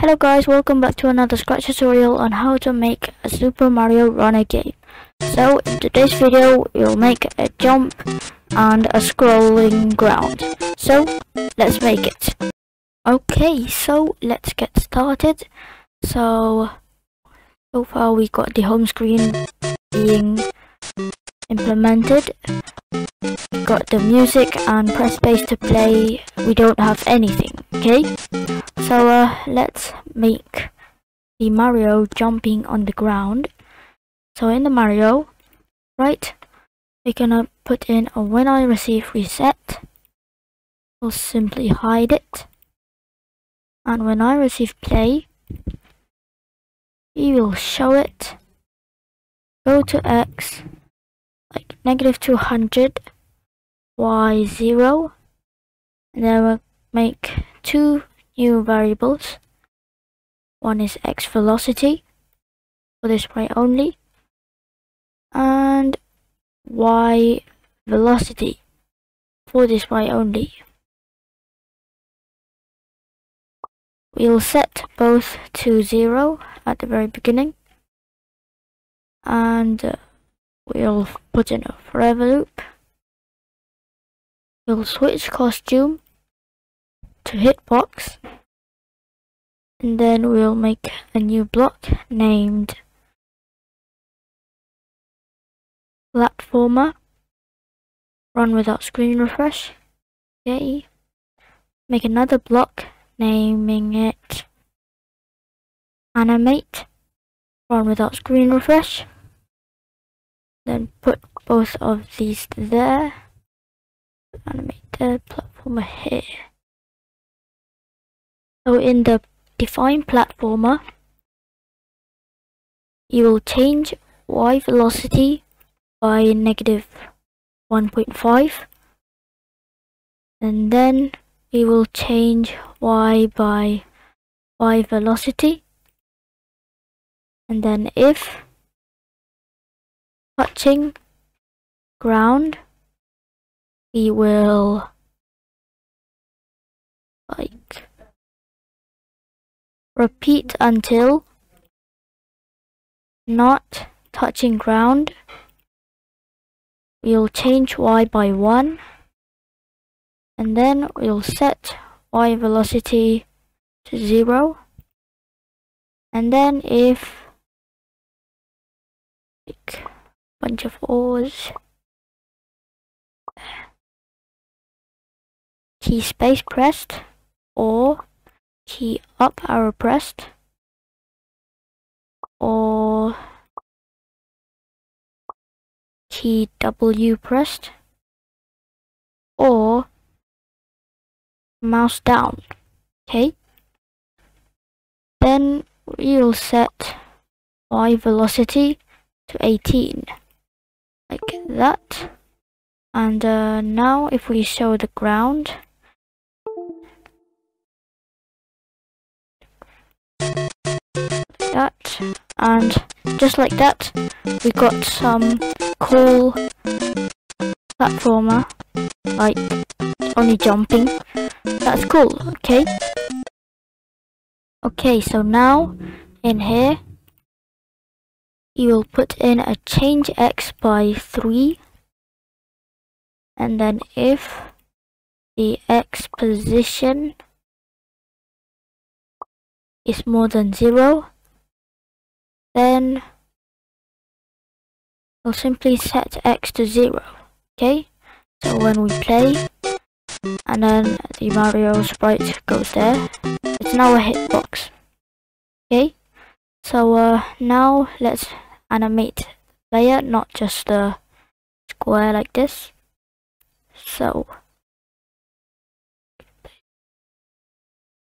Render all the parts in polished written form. Hello guys, welcome back to another Scratch tutorial on how to make a Super Mario Runner game. So in today's video we'll make a jump and a scrolling ground. So let's make it. Okay, so let's get started. So far we got the home screen being implemented. We got the music and press space to play. We don't have anything, okay? So let's make the Mario jumping on the ground. So in the Mario, right, we're gonna put in a when I receive reset. We'll simply hide it. And when I receive play, we will show it. Go to X, like -200, Y 0. And then we'll make two new variables. One is X velocity for display only, and Y velocity for display only. We'll set both to 0 at the very beginning, and we'll put in a forever loop. We'll switch costume to hitbox, and then we'll make a new block named Platformer Run without screen refresh. Okay, make another block naming it Animate Run without screen refresh, then put both of these there. Animate the platformer here. So in the define platformer, you will change Y velocity by -1.5, and then we will change Y by Y velocity, and then if touching ground, we will like repeat until not touching ground. We'll change Y by 1, and then we'll set Y velocity to 0, and then if like bunch of O's, key space pressed or key up arrow pressed or key W pressed or mouse down. Okay, then we'll set Y velocity to 18 like that, and now if we show the ground, that, and just like that we got some cool platformer, like only jumping. That's cool. Okay, so now in here you will put in a change X by 3, and then if the X position is more than 0, then we'll simply set X to 0. Okay, so when we play, and then the Mario sprite goes there, it's now a hitbox. Okay, so now let's animate the player, not just the square like this. So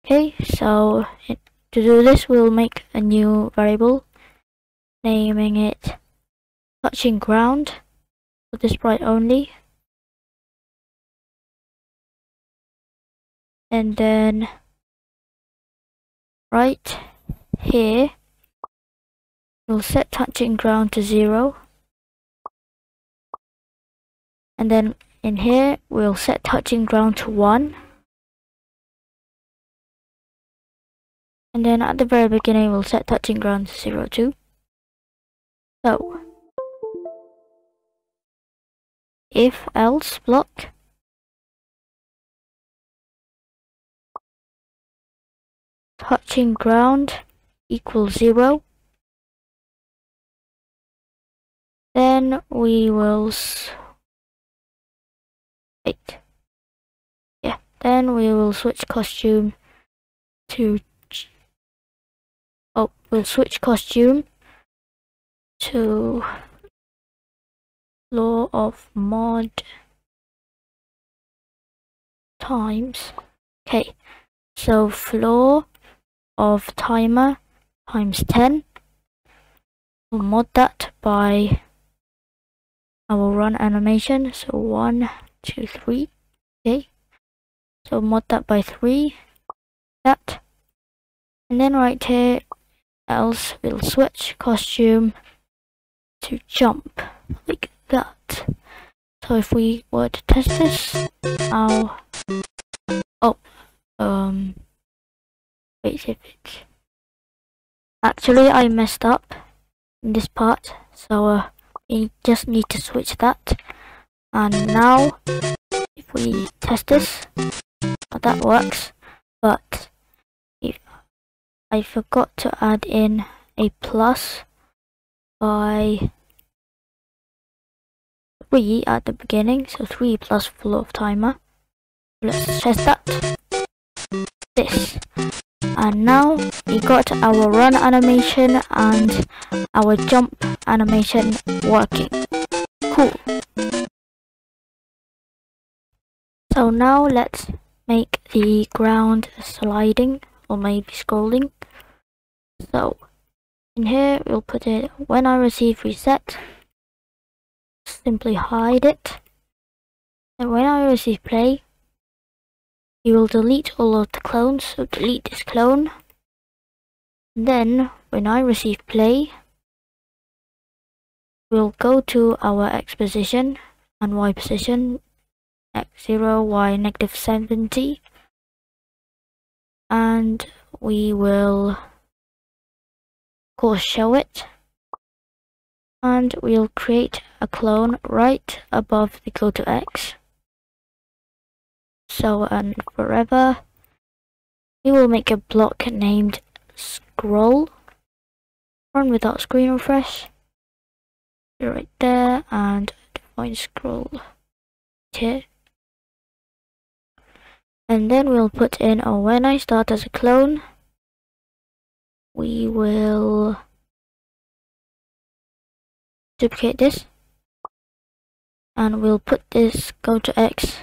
okay, so to do this we'll make a new variable naming it touching ground for display only, and then right here we'll set touching ground to 0, and then in here we'll set touching ground to 1, And then at the very beginning, we'll set touching ground to 0, 2. So, if else block. Touching ground equals 0. Then we will switch costume to law of mod times. Okay, so floor of timer times 10. We'll mod that by our run animation. So 1, 2, 3. Okay, so mod that by 3. That, and then right here, else we'll switch costume to jump like that. So if we were to test this, actually I messed up in this part, so we just need to switch that. And now if we test this, that works, but if I forgot to add in a plus by 3 at the beginning, so 3 plus full of timer. Let's test that. This. And now we got our run animation and our jump animation working. Cool. So now let's make the ground sliding or maybe scrolling. So in here we'll put it when I receive reset, simply hide it. And when I receive play, you will delete all of the clones, so delete this clone. And then, when I receive play, we'll go to our X position and Y position, X0, Y negative 70. And we will, of course, show it. And we'll create a clone right above the go to X. So, and forever, we will make a block named scroll. Run without screen refresh. Right there, and define scroll here. And then we'll put in a when I start as a clone, we will duplicate this. And we'll put this go to X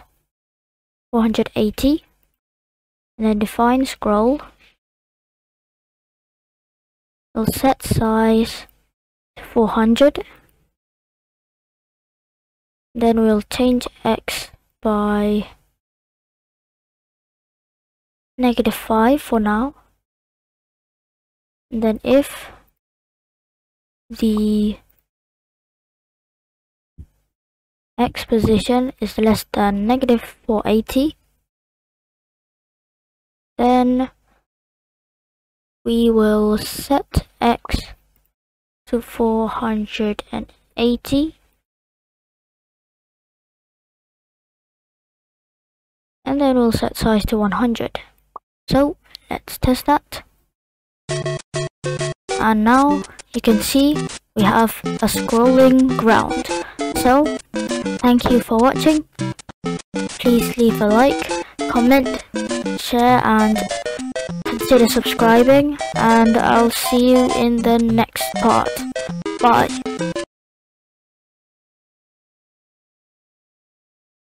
480, and then define scroll. We'll set size to 400. Then we'll change X by -5 for now. And then if the X position is less than -480, then we will set X to 480, and then we'll set size to 100. So let's test that. And now you can see we have a scrolling ground. So thank you for watching. Please leave a like, comment, share, and consider subscribing, and I'll see you in the next part. Bye.